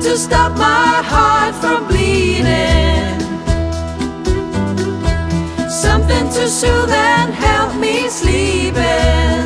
nothing to stop my heart from bleeding, something to soothe and help me sleeping.